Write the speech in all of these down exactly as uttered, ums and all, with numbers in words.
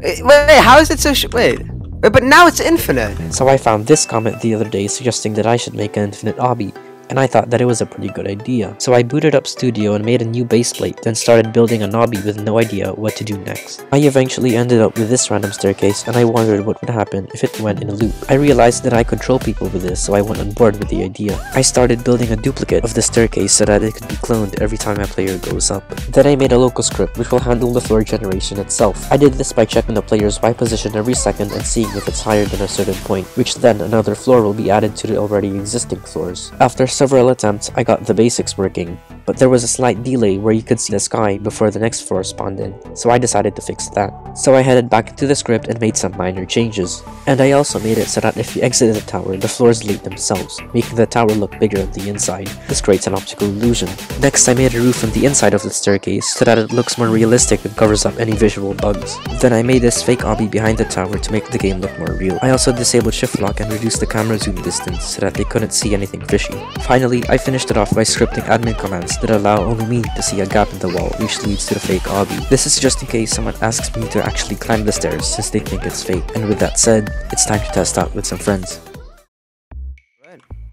Wait, wait, how is it so sh wait? Wait, but now it's infinite! So I found this comment the other day suggesting that I should make an infinite obby, and I thought that it was a pretty good idea. So I booted up Studio and made a new baseplate, then started building a obby with no idea what to do next. I eventually ended up with this random staircase, and I wondered what would happen if it went in a loop. I realized that I control people with this, so I went on board with the idea. I started building a duplicate of the staircase so that it could be cloned every time a player goes up. Then I made a local script which will handle the floor generation itself. I did this by checking the player's Y position every second and seeing if it's higher than a certain point, which then another floor will be added to the already existing floors. After several attempts, I got the basics working, but there was a slight delay where you could see the sky before the next floor spawned in, so I decided to fix that. So I headed back into the script and made some minor changes, and I also made it so that if you exit the tower, the floors leak themselves, making the tower look bigger on the inside. This creates an optical illusion. Next, I made a roof on the inside of the staircase so that it looks more realistic and covers up any visual bugs. Then I made this fake obby behind the tower to make the game look more real. I also disabled shift lock and reduced the camera zoom distance so that they couldn't see anything fishy. Finally, I finished it off by scripting admin commands that allow only me to see a gap in the wall, which leads to the fake obby. This is just in case someone asks me to actually climb the stairs since they think it's fake. And with that said, it's time to test out with some friends.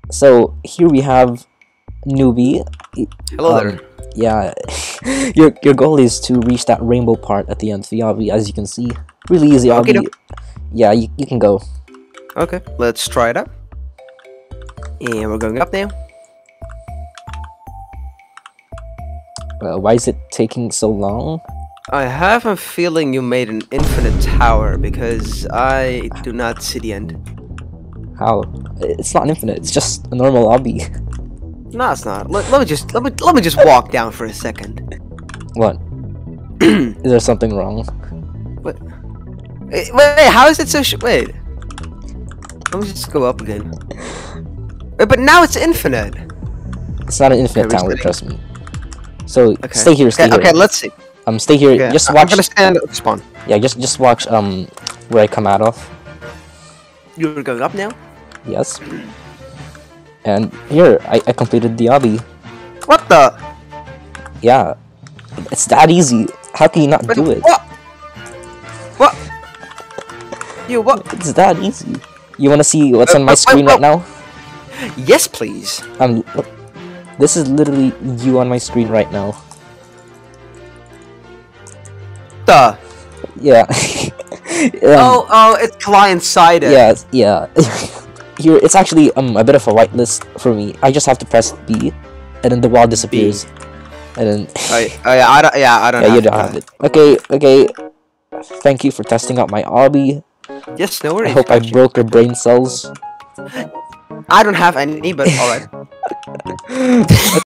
So here we have Noobie. Hello um, there. Yeah, your your goal is to reach that rainbow part at the end of the obby, as you can see. Really easy obby. Okay, yeah, you, you can go. Okay, let's try it out. And we're going up now. Uh, why is it taking so long? I have a feeling you made an infinite tower because I do not see the end. How? It's not infinite. It's just a normal obby. No, it's not. Let, let me just let me let me just walk down for a second. What? Is there something wrong? What? Wait, wait, how is it so? Sh wait. Let me just go up again. But now it's infinite. It's not an infinite okay, tower, stay. Trust me. So okay. stay here, stay okay, here. Okay, let's see. Um, stay here. Okay. Just watch. I'm gonna stand at the spawn. Yeah, just just watch um where I come out of. You're going up now. Yes. And here I I completed the obby. What the? Yeah, it's that easy. How can you not but do it? What? What? You what? It's that easy. You wanna see what's uh, on my wait, screen wait, right now? Yes, please. Um, this is literally you on my screen right now. Duh. Yeah. um, oh, oh, it's client-sided. Yeah, yeah. Here, it's actually um a bit of a whitelist for me. I just have to press B, and then the wall disappears. B. And then. I, I, I don't, yeah, I don't. Yeah, have you don't have it. Okay, okay. Thank you for testing out my obby. Yes, no worries. I hope I you. broke your brain cells. I don't have any, but alright.